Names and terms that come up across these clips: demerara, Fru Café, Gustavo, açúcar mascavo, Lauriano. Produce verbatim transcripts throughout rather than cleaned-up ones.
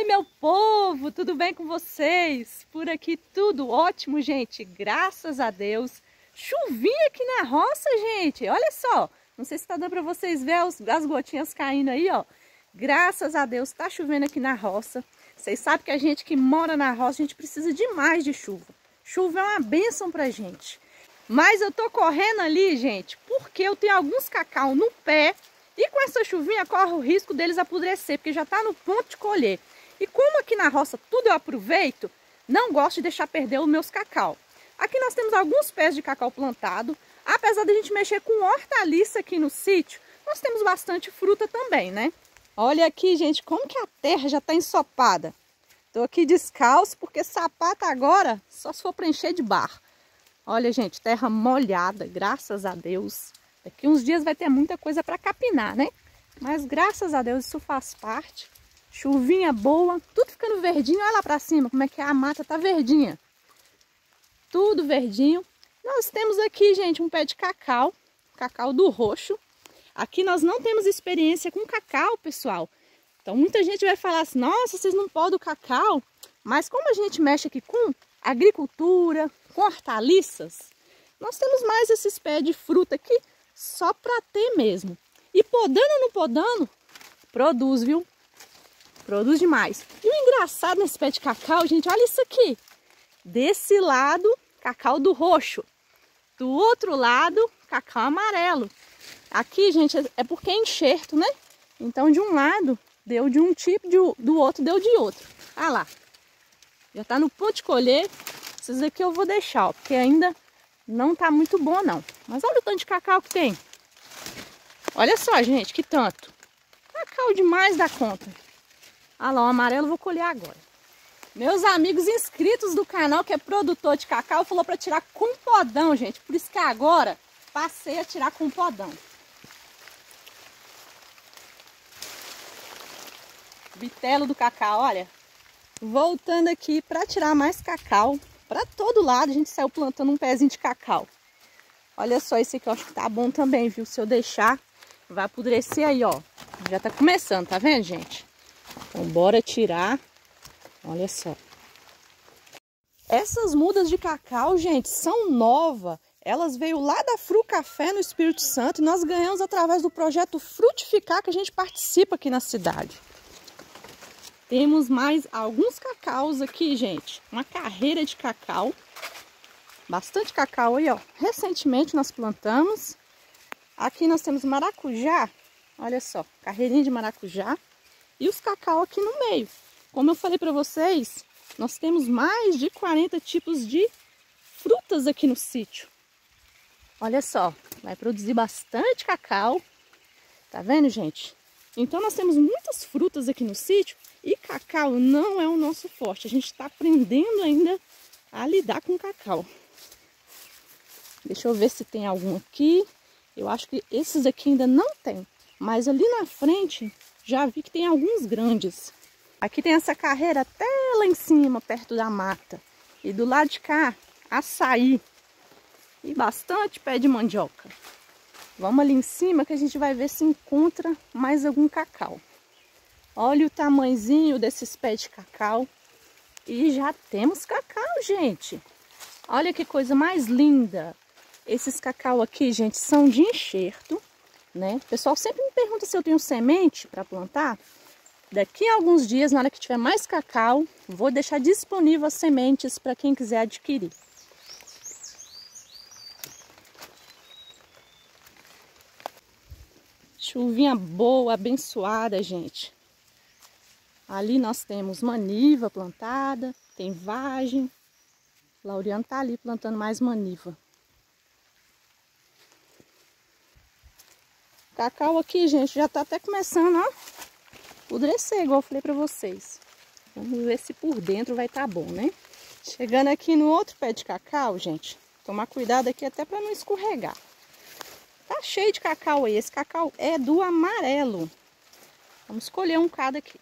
Oi, meu povo, tudo bem com vocês? Por aqui tudo ótimo, gente, graças a Deus. Chuvinha aqui na roça, gente, olha só. Não sei se tá dando para vocês ver as gotinhas caindo aí, ó. Graças a Deus, tá chovendo aqui na roça. Vocês sabem que a gente que mora na roça, a gente precisa demais de chuva. Chuva é uma bênção pra gente. Mas eu tô correndo ali, gente, porque eu tenho alguns cacau no pé. E com essa chuvinha corre o risco deles apodrecer, porque já tá no ponto de colher. E como aqui na roça tudo eu aproveito, não gosto de deixar perder os meus cacau. Aqui nós temos alguns pés de cacau plantado. Apesar de a gente mexer com hortaliça aqui no sítio, nós temos bastante fruta também, né? Olha aqui, gente, como que a terra já tá ensopada. Tô aqui descalço, porque sapato agora só se for preencher de barro. Olha, gente, terra molhada, graças a Deus. Daqui uns dias vai ter muita coisa para capinar, né? Mas graças a Deus isso faz parte. Chuvinha boa, tudo ficando verdinho. Olha lá para cima como é que a mata tá verdinha. Tudo verdinho. Nós temos aqui, gente, um pé de cacau, cacau do roxo. Aqui nós não temos experiência com cacau, pessoal. Então muita gente vai falar assim, nossa, vocês não podem o cacau. Mas como a gente mexe aqui com agricultura, com hortaliças, nós temos mais esses pés de fruta aqui, só para ter mesmo. E podando ou não podando, produz, viu? Produz demais. E o engraçado nesse pé de cacau, gente, olha isso aqui. Desse lado, cacau do roxo. Do outro lado, cacau amarelo. Aqui, gente, é porque é enxerto, né? Então, de um lado, deu de um tipo, de, do outro deu de outro. Ah lá. Já tá no ponto de colher. Esses aqui eu vou deixar, ó, porque ainda não tá muito bom, não. Mas olha o tanto de cacau que tem. Olha só, gente, que tanto. Cacau demais da conta. Olha lá, o amarelo eu vou colher agora. Meus amigos inscritos do canal, que é produtor de cacau, falou para tirar com podão, gente. Por isso que agora passei a tirar com podão. Bitelo do cacau, olha. Voltando aqui para tirar mais cacau. Para todo lado a gente saiu plantando um pezinho de cacau. Olha só, esse aqui eu acho que tá bom também, viu? Se eu deixar, vai apodrecer aí, ó. Já tá começando, tá vendo, gente? Então bora tirar. Olha só. Essas mudas de cacau, gente, são novas. Elas veio lá da Fru Café no Espírito Santo e nós ganhamos através do projeto Frutificar, que a gente participa aqui na cidade. Temos mais alguns cacaus aqui, gente. Uma carreira de cacau. Bastante cacau aí, ó. Recentemente nós plantamos. Aqui nós temos maracujá. Olha só, carreirinha de maracujá. E os cacau aqui no meio. Como eu falei para vocês, nós temos mais de quarenta tipos de frutas aqui no sítio. Olha só, vai produzir bastante cacau. Tá vendo, gente? Então nós temos muitas frutas aqui no sítio e cacau não é o nosso forte. A gente está aprendendo ainda a lidar com cacau. Deixa eu ver se tem algum aqui. Eu acho que esses aqui ainda não tem. Mas ali na frente já vi que tem alguns grandes. Aqui tem essa carreira até lá em cima, perto da mata. E do lado de cá, açaí. E bastante pé de mandioca. Vamos ali em cima que a gente vai ver se encontra mais algum cacau. Olha o tamanhozinho desses pés de cacau. E já temos cacau, gente. Olha que coisa mais linda. Esses cacau aqui, gente, são de enxerto, né? O pessoal sempre me pergunta se eu tenho semente para plantar. Daqui a alguns dias, na hora que tiver mais cacau, vou deixar disponível as sementes para quem quiser adquirir. Chuvinha boa, abençoada, gente. Ali nós temos maniva plantada, tem vagem. Lauriano tá ali plantando mais maniva. Cacau aqui, gente, já tá até começando, ó, apodrecer, igual eu falei pra vocês. Vamos ver se por dentro vai tá bom, né? Chegando aqui no outro pé de cacau, gente, tomar cuidado aqui até pra não escorregar. Tá cheio de cacau aí, esse cacau é do amarelo. Vamos escolher um cada aqui.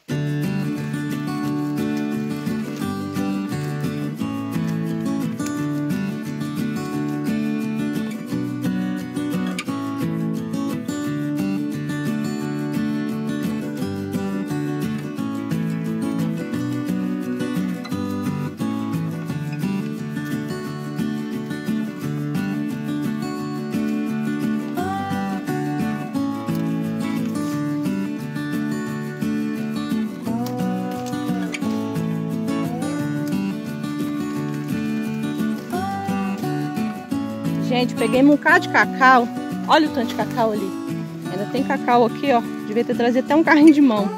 Gente, peguei um bocado de cacau. Olha o tanto de cacau ali. Ainda tem cacau aqui, ó. Devia ter trazido até um carrinho de mão.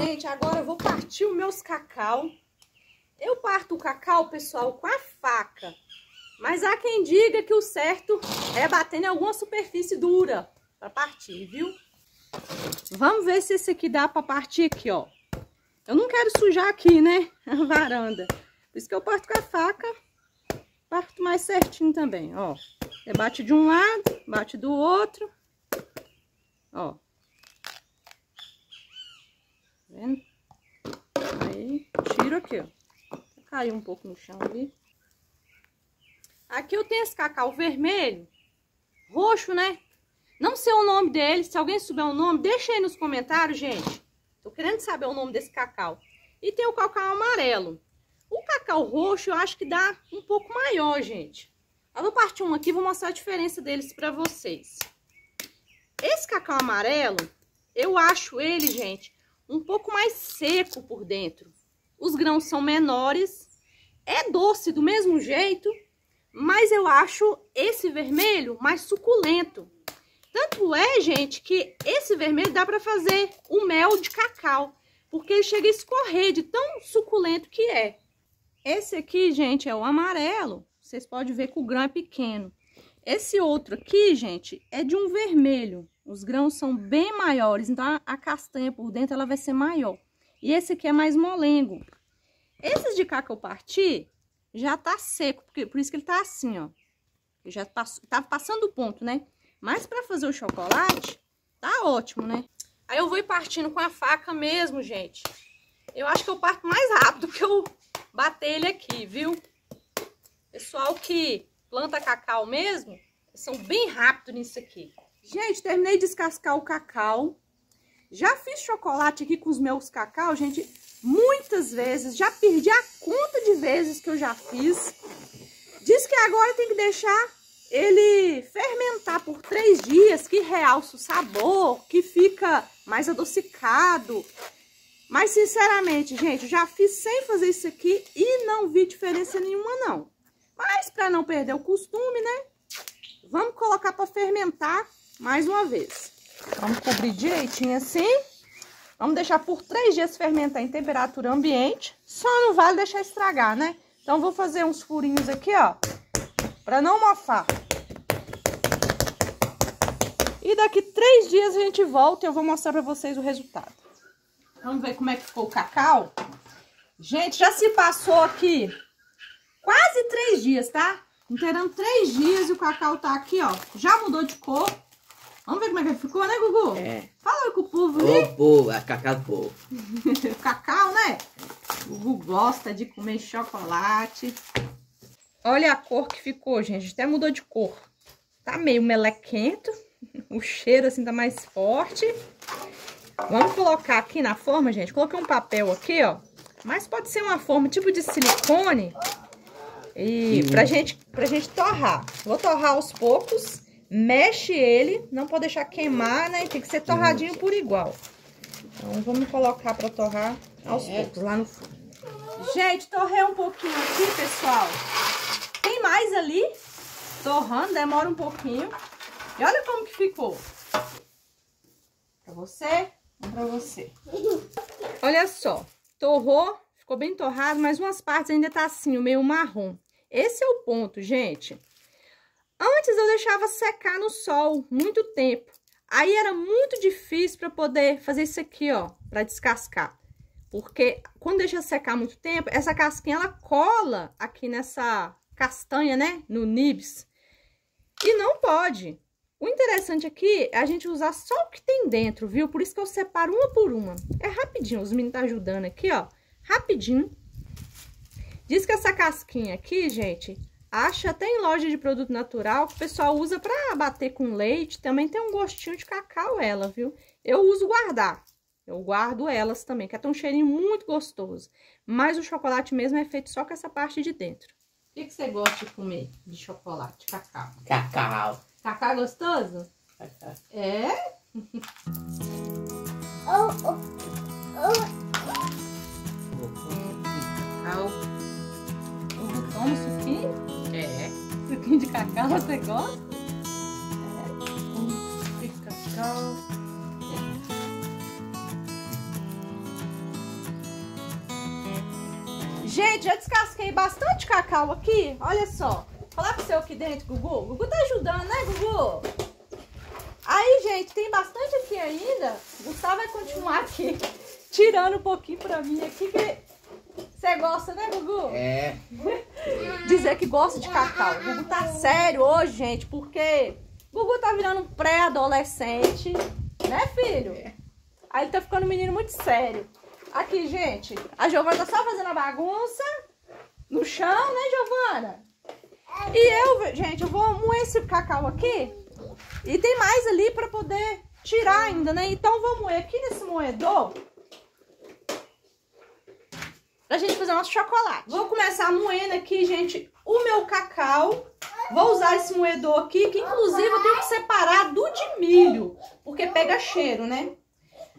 Gente, agora eu vou partir os meus cacau. Eu parto o cacau, pessoal, com a faca. Mas há quem diga que o certo é bater em alguma superfície dura para partir, viu? Vamos ver se esse aqui dá para partir aqui, ó. Eu não quero sujar aqui, né? A varanda. Por isso que eu parto com a faca. Parto mais certinho também, ó. Você bate de um lado, bate do outro. Ó. Tá vendo? Aí, tiro aqui, ó. Caiu um pouco no chão ali. Aqui eu tenho esse cacau vermelho, roxo, né? Não sei o nome dele. Se alguém souber o nome, deixa aí nos comentários, gente. Tô querendo saber o nome desse cacau. E tem o cacau amarelo. O cacau roxo eu acho que dá um pouco maior, gente. Eu vou partir um aqui e vou mostrar a diferença deles pra vocês. Esse cacau amarelo, eu acho ele, gente, um pouco mais seco por dentro. Os grãos são menores, é doce do mesmo jeito, mas eu acho esse vermelho mais suculento. Tanto é, gente, que esse vermelho dá para fazer o mel de cacau, porque ele chega a escorrer de tão suculento que é. Esse aqui, gente, é o amarelo, vocês podem ver que o grão é pequeno. Esse outro aqui, gente, é de um vermelho, os grãos são bem maiores, então a castanha por dentro ela vai ser maior. E esse aqui é mais molengo. Esses de cá que eu parti, já tá seco. Porque, por isso que ele tá assim, ó. Eu já passo, tava passando o ponto, né? Mas pra fazer o chocolate, tá ótimo, né? Aí eu vou ir partindo com a faca mesmo, gente. Eu acho que eu parto mais rápido que eu bater ele aqui, viu? Pessoal que planta cacau mesmo, são bem rápidos nisso aqui. Gente, terminei de descascar o cacau. Já fiz chocolate aqui com os meus cacau, gente, muitas vezes. Já perdi a conta de vezes que eu já fiz. Diz que agora tem que deixar ele fermentar por três dias, que realça o sabor, que fica mais adocicado. Mas, sinceramente, gente, já fiz sem fazer isso aqui e não vi diferença nenhuma, não. Mas, para não perder o costume, né? Vamos colocar para fermentar mais uma vez. Vamos cobrir direitinho assim. Vamos deixar por três dias fermentar em temperatura ambiente. Só não vale deixar estragar, né? Então, vou fazer uns furinhos aqui, ó. Pra não mofar. E daqui três dias a gente volta e eu vou mostrar pra vocês o resultado. Vamos ver como é que ficou o cacau. Gente, já se passou aqui quase três dias, tá? Inteirando três dias e o cacau tá aqui, ó. Já mudou de cor. Vamos ver como é que ficou, né, Gugu? É. Fala com o povo, né? O povo, é cacau do povo. Cacau, né? O Gugu gosta de comer chocolate. Olha a cor que ficou, gente. Até mudou de cor. Tá meio melequento. O cheiro, assim, tá mais forte. Vamos colocar aqui na forma, gente. Coloquei um papel aqui, ó. Mas pode ser uma forma tipo de silicone. E pra gente, pra gente torrar. Vou torrar aos poucos. Mexe ele, não pode deixar queimar, né? Tem que ser torradinho por igual. Então, vamos colocar pra torrar aos é. poucos, lá no fundo. Gente, torrei um pouquinho aqui, pessoal. Tem mais ali, torrando, demora um pouquinho. E olha como que ficou. Pra você, pra você. Olha só, torrou, ficou bem torrado, mas umas partes ainda tá assim, meio marrom. Esse é o ponto, gente. Antes eu deixava secar no sol muito tempo. Aí era muito difícil para poder fazer isso aqui, ó, para descascar. Porque quando deixa secar muito tempo, essa casquinha ela cola aqui nessa castanha, né, no nibs. E não pode. O interessante aqui é a gente usar só o que tem dentro, viu? Por isso que eu separo uma por uma. É rapidinho, os meninos tá ajudando aqui, ó, rapidinho. Diz que essa casquinha aqui, gente, acha até em loja de produto natural, que o pessoal usa pra bater com leite. Também tem um gostinho de cacau ela, viu? Eu uso guardar. Eu guardo elas também, que é um cheirinho muito gostoso. Mas o chocolate mesmo é feito só com essa parte de dentro. O que, que você gosta de comer de chocolate? Cacau. Cacau. Cacau é gostoso? Cacau. É? Oh, oh, oh. Cacau. Eu tomo suquinho? É. Suquinho de cacau você gosta? É. Suquinho de cacau. Gente, já descasquei bastante cacau aqui, olha só. Falar pro seu aqui dentro, Gugu. Gugu tá ajudando, né, Gugu? Aí, gente, tem bastante aqui ainda. O Gustavo vai continuar aqui, tirando um pouquinho pra mim aqui, que você gosta, né, Gugu? É. Dizer que gosta de cacau. O Gugu tá sério hoje, gente, porque o Gugu tá virando um pré-adolescente, né, filho? É. Aí ele tá ficando um menino muito sério. Aqui, gente, a Giovana tá só fazendo a bagunça no chão, né, Giovana? E eu, gente, eu vou moer esse cacau aqui. E tem mais ali pra poder tirar ainda, né? Então eu vou moer aqui nesse moedor pra gente fazer o nosso chocolate. Vou começar moendo aqui, gente, o meu cacau. Vou usar esse moedor aqui, que inclusive eu tenho que separar do de milho, porque pega cheiro, né?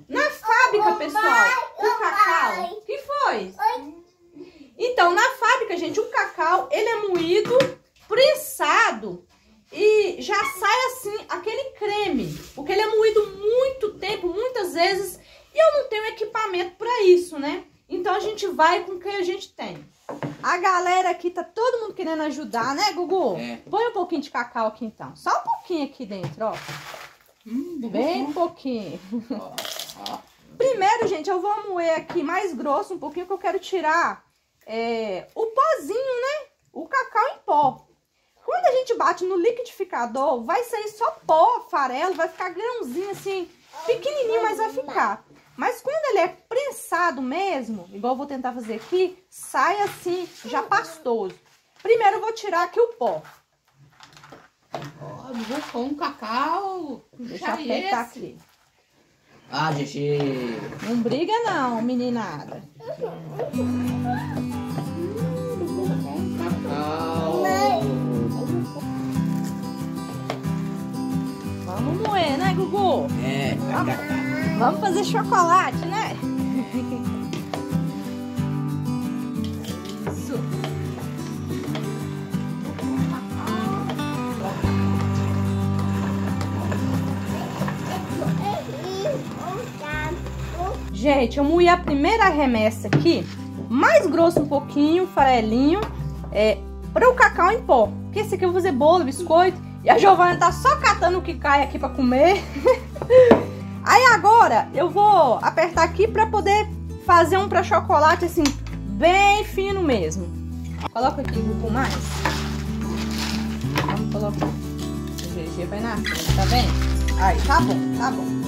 Na fábrica, pessoal, o cacau... O que foi? Então, na fábrica, gente, o cacau, ele é moído, prensado e já sai, assim, aquele creme. Porque ele é moído muito tempo, muitas vezes, e eu não tenho equipamento pra isso, né? Então, a gente vai com o que a gente tem. A galera aqui tá todo mundo querendo ajudar, né, Gugu? É. Põe um pouquinho de cacau aqui, então. Só um pouquinho aqui dentro, ó. Hum, bem pouquinho. Ó. Primeiro, gente, eu vou moer aqui mais grosso um pouquinho, que eu quero tirar é, o pozinho, né? O cacau em pó. Quando a gente bate no liquidificador, vai sair só pó, farelo, vai ficar grãozinho assim, pequenininho, mas vai ficar. Mas quando ele é prensado mesmo, igual eu vou tentar fazer aqui, sai assim, já pastoso. Primeiro eu vou tirar aqui o pó. Ó, vou pôr um cacau. Deixa eu apertar aqui. Ah, gente. Não briga não, meninada. Cacau. Vamos moer, né, Gugu? É. Vamos, vamos fazer chocolate, né? Isso. Gente, eu moí a primeira remessa aqui, mais grosso um pouquinho, farelinho, é, para o cacau em pó. Porque esse aqui eu vou fazer bolo, biscoito, e a Giovana tá só catando o que cai aqui para comer. Aí agora eu vou apertar aqui para poder fazer um para chocolate, assim, bem fino mesmo. Coloca aqui um pouco mais. Vamos colocar. O G G vai na frente, tá vendo? Aí, tá bom, tá bom.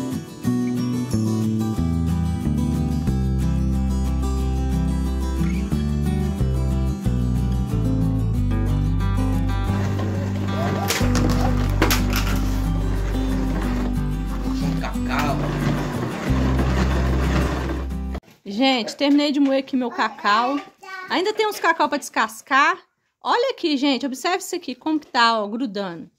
Gente, terminei de moer aqui meu cacau. Ainda tem uns cacau para descascar. Olha aqui, gente, observe isso aqui, como que tá, ó, grudando.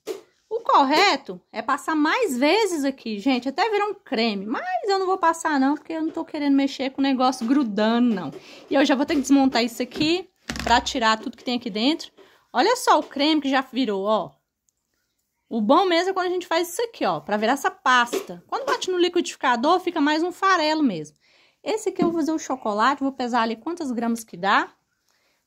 O correto é passar mais vezes aqui, gente, até virar um creme. Mas eu não vou passar não, porque eu não tô querendo mexer com o negócio grudando, não. E eu já vou ter que desmontar isso aqui para tirar tudo que tem aqui dentro. Olha só o creme que já virou, ó. O bom mesmo é quando a gente faz isso aqui, ó, para virar essa pasta. Quando bate no liquidificador, fica mais um farelo mesmo. Esse aqui eu vou fazer o chocolate, vou pesar ali quantas gramas que dá.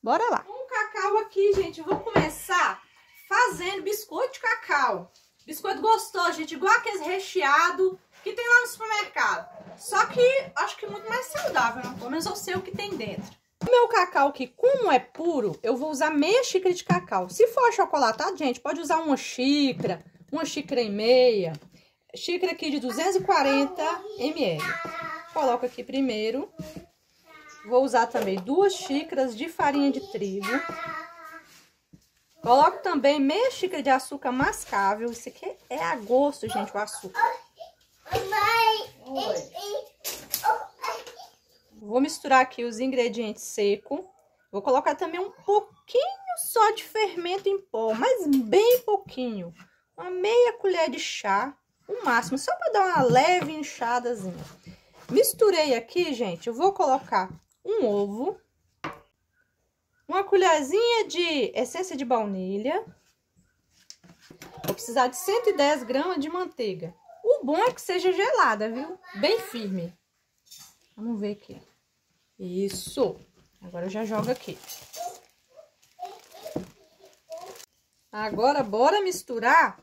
Bora lá. Com o cacau aqui, gente, eu vou começar fazendo biscoito de cacau. Biscoito gostoso, gente, igual aqueles recheados que tem lá no supermercado. Só que acho que é muito mais saudável, né? Pelo menos eu sei o que tem dentro. O meu cacau aqui, como é puro, eu vou usar meia xícara de cacau. Se for achocolatado, gente, pode usar uma xícara, uma xícara e meia. Xícara aqui de duzentos e quarenta mililitros. Coloco aqui primeiro. Vou usar também duas xícaras de farinha de trigo. Coloco também meia xícara de açúcar mascável. Isso aqui é a gosto, gente, o açúcar. Oi. Vou misturar aqui os ingredientes secos. Vou colocar também um pouquinho só de fermento em pó, mas bem pouquinho. Uma meia colher de chá, o máximo, só para dar uma leve inchadazinha. Misturei aqui, gente, eu vou colocar um ovo, uma colherzinha de essência de baunilha. Vou precisar de cento e dez gramas de manteiga. O bom é que seja gelada, viu? Bem firme. Vamos ver aqui. Isso! Agora eu já jogo aqui. Agora, bora misturar.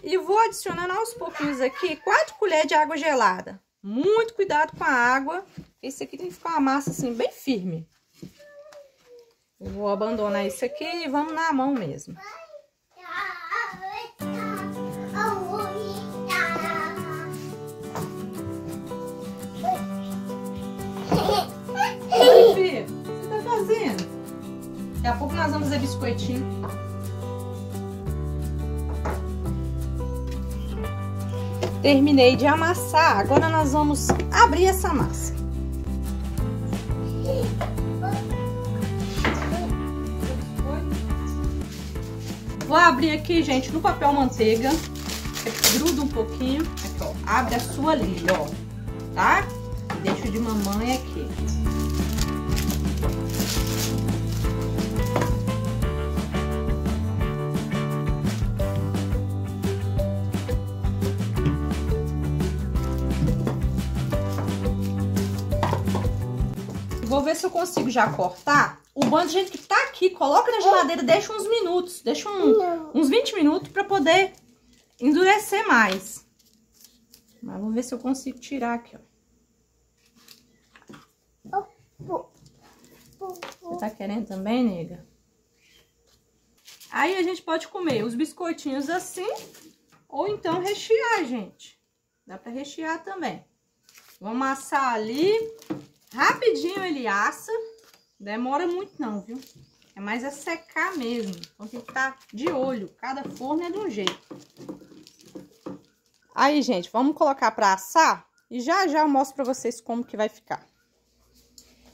E vou adicionando aos pouquinhos aqui quatro colheres de água gelada. Muito cuidado com a água. Esse aqui tem que ficar uma massa assim, bem firme. Eu vou abandonar isso aqui e vamos na mão mesmo. Oi, filha, o que você tá fazendo? Daqui a pouco nós vamos fazer biscoitinho. Terminei de amassar, agora nós vamos abrir essa massa. Vou abrir aqui, gente, no papel manteiga. Gruda um pouquinho. Aqui, ó. Abre a sua ali, ó. Tá? Deixo de mamãe aqui. Vou ver se eu consigo já cortar. O bando de gente que tá aqui, coloca na geladeira, deixa uns minutos, deixa um, uns vinte minutos para poder endurecer mais. Mas vamos ver se eu consigo tirar aqui, ó. Você tá querendo também, nega? Aí a gente pode comer os biscoitinhos assim, ou então rechear, gente. Dá pra rechear também. Vamos assar ali. Rapidinho ele assa. Demora muito não, viu? É mais é secar mesmo. Então tem que estar de olho. Cada forno é de um jeito. Aí, gente, vamos colocar pra assar. E já já eu mostro pra vocês como que vai ficar.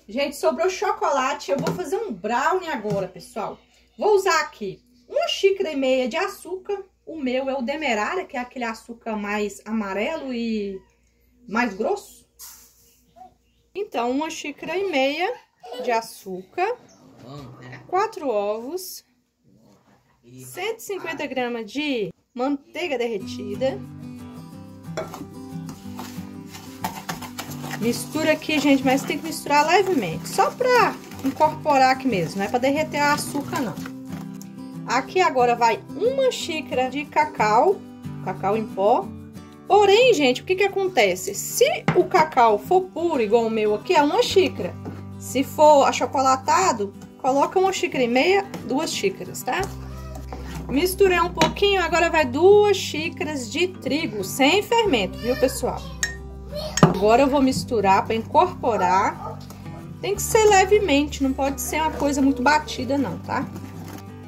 Gente, sobrou chocolate, eu vou fazer um brownie agora, pessoal. Vou usar aqui uma xícara e meia de açúcar. O meu é o demerara, que é aquele açúcar mais amarelo e mais grosso. Então, uma xícara e meia de açúcar, quatro ovos, cento e cinquenta gramas de manteiga derretida. Mistura aqui, gente, mas tem que misturar levemente, só pra incorporar aqui mesmo, não é pra derreter a açúcar, não. Aqui agora vai uma xícara de cacau, cacau em pó. Porém, gente, o que que acontece? Se o cacau for puro, igual o meu aqui, é uma xícara. Se for achocolatado, coloca uma xícara e meia, duas xícaras, tá? Misturei um pouquinho, agora vai duas xícaras de trigo, sem fermento, viu, pessoal? Agora eu vou misturar para incorporar. Tem que ser levemente, não pode ser uma coisa muito batida não, tá?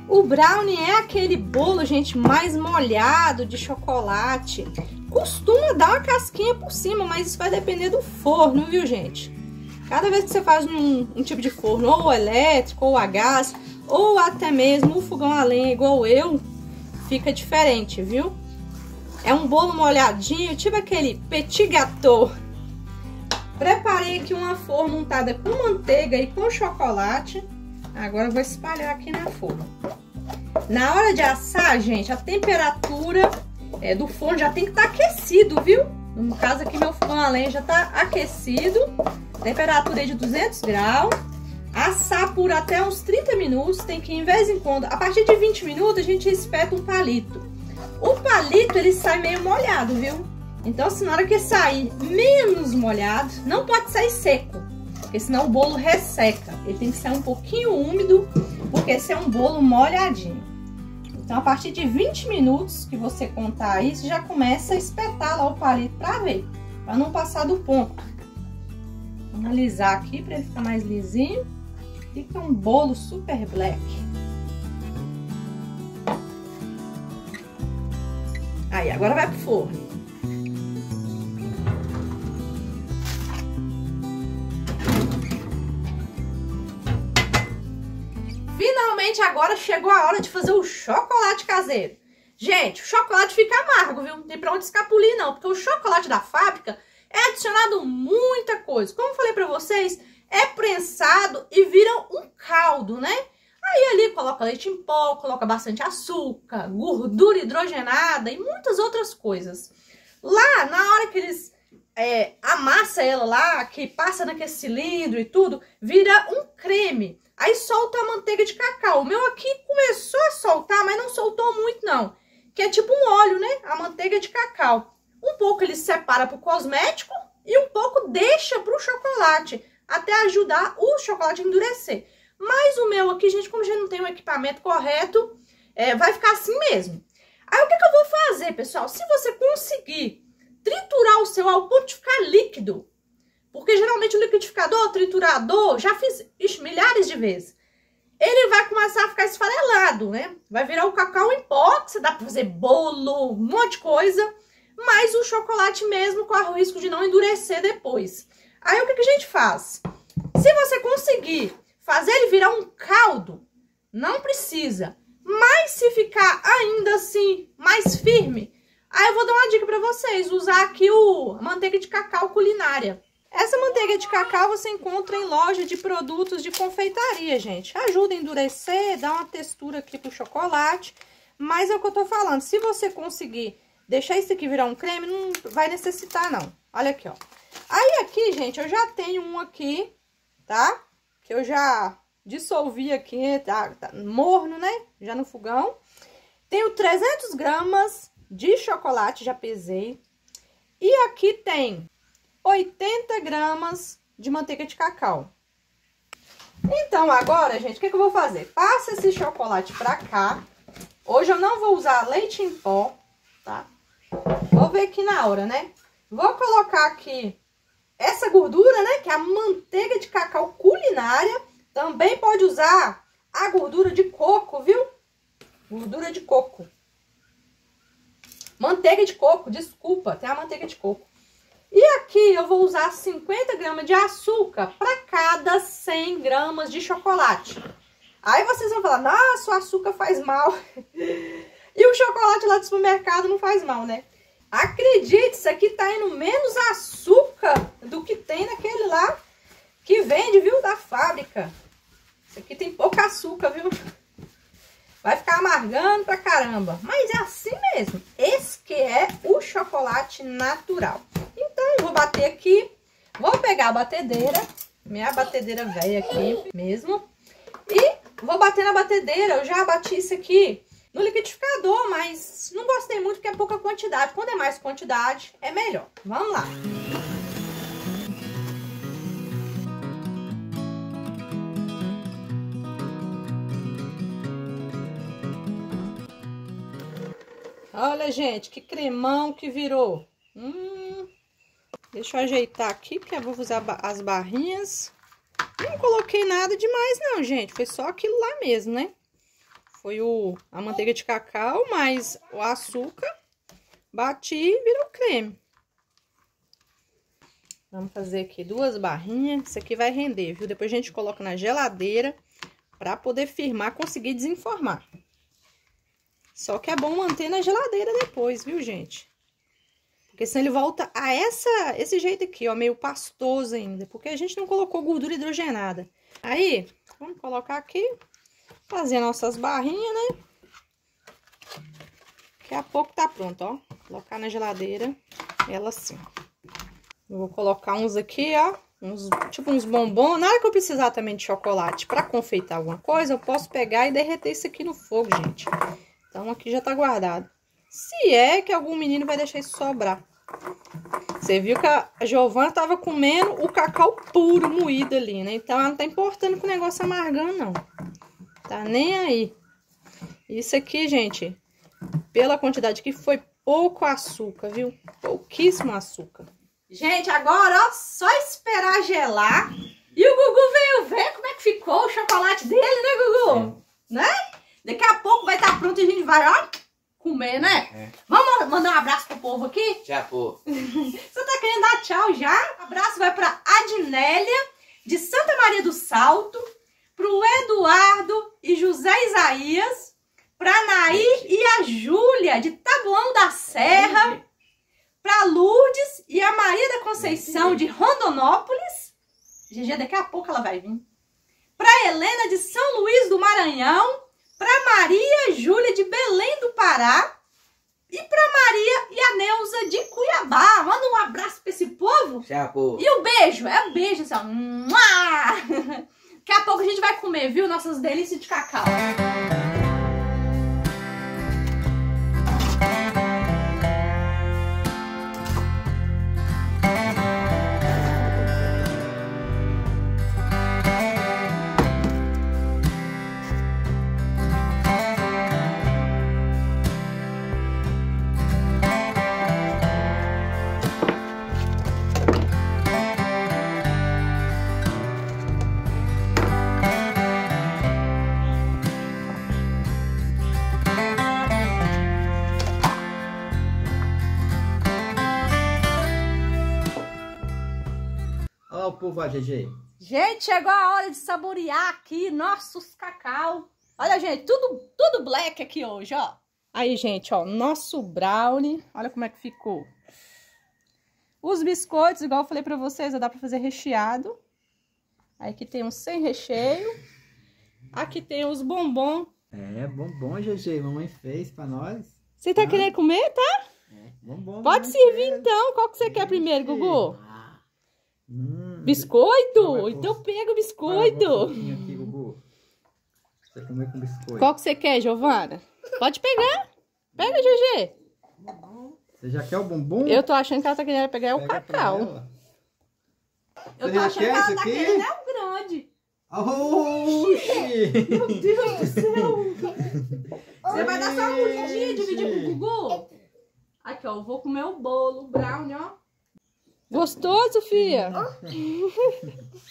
O brownie é aquele bolo, gente, mais molhado de chocolate. Costuma dar uma casquinha por cima, mas isso vai depender do forno, viu, gente? Cada vez que você faz um, um tipo de forno, ou elétrico, ou a gás, ou até mesmo um fogão a lenha igual eu, fica diferente, viu? É um bolo molhadinho, tipo aquele petit gâteau. Preparei aqui uma forma untada com manteiga e com chocolate. Agora eu vou espalhar aqui na forma. Na hora de assar, gente, a temperatura é, do forno já tem que estar tá aquecido, viu? No caso aqui, meu fogão a lenha já está aquecido. Temperatura é de duzentos graus. Assar por até uns trinta minutos. Tem que, em vez em quando, a partir de vinte minutos, a gente espeta um palito. O palito, ele sai meio molhado, viu? Então, se na hora que sair menos molhado, não pode sair seco, porque senão o bolo resseca. Ele tem que ser um pouquinho úmido, porque esse é um bolo molhadinho. Então, a partir de vinte minutos que você contar aí, você já começa a espetar lá o palito pra ver, pra não passar do ponto. Vamos alisar aqui pra ele ficar mais lisinho. Fica um bolo super black. Aí, agora vai pro forno. Gente, agora chegou a hora de fazer o chocolate caseiro. Gente, o chocolate fica amargo, viu? Não tem pra onde escapulir, não. Porque o chocolate da fábrica é adicionado muita coisa. Como eu falei pra vocês, é prensado e vira um caldo, né? Aí ali coloca leite em pó, coloca bastante açúcar, gordura hidrogenada e muitas outras coisas. Lá, na hora que eles é, amassam ela lá, que passa naquele cilindro e tudo, vira um creme. Aí solta a manteiga de cacau. O meu aqui começou a soltar, mas não soltou muito não. Que é tipo um óleo, né? A manteiga de cacau. Um pouco ele separa pro cosmético e um pouco deixa pro chocolate, até ajudar o chocolate a endurecer. Mas o meu aqui, gente, como já não tem o equipamento correto, é, vai ficar assim mesmo. Aí o que, que eu vou fazer, pessoal? Se você conseguir triturar o seu ao ponto de ficar líquido, porque geralmente o liquidificador, o triturador, já fiz ixi, milhares de vezes, ele vai começar a ficar esfarelado, né? Vai virar o cacau em pó, que você dá pra fazer bolo, um monte de coisa, mas o chocolate mesmo corre o risco de não endurecer depois. Aí o que, que a gente faz? Se você conseguir fazer ele virar um caldo, não precisa. Mas se ficar ainda assim mais firme, aí eu vou dar uma dica para vocês, usar aqui o a manteiga de cacau culinária. Essa manteiga de cacau você encontra em loja de produtos de confeitaria, gente. Ajuda a endurecer, dá uma textura aqui pro chocolate. Mas é o que eu tô falando, se você conseguir deixar isso aqui virar um creme, não vai necessitar não. Olha aqui, ó. Aí aqui, gente, eu já tenho um aqui, tá? Que eu já dissolvi aqui, tá, tá morno, né? Já no fogão. Tenho trezentas gramas de chocolate, já pesei. E aqui tem oitenta gramas de manteiga de cacau. Então, agora, gente, o que, que eu vou fazer? Passa esse chocolate pra cá. Hoje eu não vou usar leite em pó, tá? Vou ver aqui na hora, né? Vou colocar aqui essa gordura, né? Que é a manteiga de cacau culinária. Também pode usar a gordura de coco, viu? Gordura de coco. Manteiga de coco, desculpa. Tem a manteiga de coco. E aqui eu vou usar cinquenta gramas de açúcar para cada cem gramas de chocolate. Aí vocês vão falar, nossa, o açúcar faz mal. E o chocolate lá do supermercado não faz mal, né? Acredite, isso aqui tá indo menos açúcar do que tem naquele lá que vende, viu, da fábrica. Isso aqui tem pouco açúcar, viu? Vai ficar amargando pra caramba. Mas é assim mesmo. Esse que é o chocolate natural. Então, vou bater aqui. Vou pegar a batedeira. Minha batedeira velha aqui mesmo. E vou bater na batedeira. Eu já bati isso aqui no liquidificador, mas não gostei muito porque é pouca quantidade. Quando é mais quantidade, é melhor. Vamos lá. Olha, gente, que cremão que virou. Hum, deixa eu ajeitar aqui, porque eu vou usar as barrinhas. Não coloquei nada demais não, gente. Foi só aquilo lá mesmo, né? Foi o, a manteiga de cacau, mais o açúcar. Bati e virou creme. Vamos fazer aqui duas barrinhas. Isso aqui vai render, viu? Depois a gente coloca na geladeira pra poder firmar, conseguir desenformar. Só que é bom manter na geladeira depois, viu, gente? Porque senão ele volta a essa, esse jeito aqui, ó, meio pastoso ainda. Porque a gente não colocou gordura hidrogenada. Aí, vamos colocar aqui, fazer nossas barrinhas, né? Daqui a pouco tá pronto, ó. Colocar na geladeira, ela assim. Eu vou colocar uns aqui, ó, uns, tipo uns bombons. Na hora que eu precisar também de chocolate pra confeitar alguma coisa, eu posso pegar e derreter isso aqui no fogo, gente. Então, aqui já tá guardado. Se é que algum menino vai deixar isso sobrar. Você viu que a Giovana tava comendo o cacau puro moído ali, né? Então, ela não tá importando com o negócio amargando, não. Tá nem aí. Isso aqui, gente, pela quantidade que foi, pouco açúcar, viu? Pouquíssimo açúcar. Gente, agora, ó, só esperar gelar. E o Gugu veio ver como é que ficou o chocolate dele, né, Gugu? É. Né? Daqui a pouco vai estar pronto e a gente vai, ó, comer, né? É. Vamos mandar um abraço pro povo aqui? Tchau, povo. Você tá querendo dar tchau já? Um abraço vai pra Adnélia, de Santa Maria do Salto, pro Eduardo e José. José Isaías, para Nair e a Júlia, de Taboão da Serra, para Lourdes e a Maria da Conceição, de Rondonópolis. Gegê, daqui a pouco ela vai vir. Para Helena, de São Luís do Maranhão, para Maria Júlia, de Belém do Pará, e para Maria e a Neuza, de Cuiabá. Manda um abraço para esse povo. Chapo. E um beijo, é um beijo, assim, ó. Daqui a pouco a gente vai comer, viu? Nossas delícias de cacau. Povo, Gegê. Gente, chegou a hora de saborear aqui nossos cacau. Olha, gente, tudo, tudo black aqui hoje, ó. Aí, gente, ó, nosso brownie. Olha como é que ficou. Os biscoitos, igual eu falei pra vocês, dá pra fazer recheado. Aí aqui tem uns sem recheio. Aqui tem os bombom. É, bombom, Gegê. Mamãe fez pra nós. Você tá ah. querendo comer, tá? É, bombom. Pode servir, fez. Então. Qual que você quer primeiro, Gugu? Ah. Hum. Biscoito? Então pega o biscoito. Aqui, Gugu. Você comer com biscoito. Qual que você quer, Giovana? Pode pegar. Pega, Gegê. Você já quer o bombom? Eu tô achando que ela tá querendo pegar pega o cacau. Eu tô achando que ela tá querendo é o grande. Oxi! Meu Deus do céu! Você vai dar só um Gegê e dividir com o Gugu? Aqui, ó. Eu vou comer o bolo, o brownie, ó. Gostoso, fia?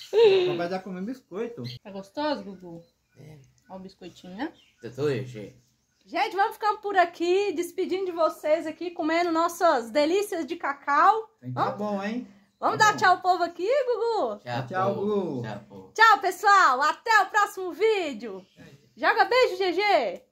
Só vai dar comer biscoito. É gostoso, Gugu? É. Olha o biscoitinho, né? Eu tô aí, gente. Gente, vamos ficando por aqui, despedindo de vocês aqui, comendo nossas delícias de cacau. Tem que tá bom, hein? Vamos tá dar bom. Tchau ao povo aqui, Gugu? Tchau, tchau, Gugu. Tchau, tchau, tchau, pessoal. Até o próximo vídeo. Joga beijo, Gegê.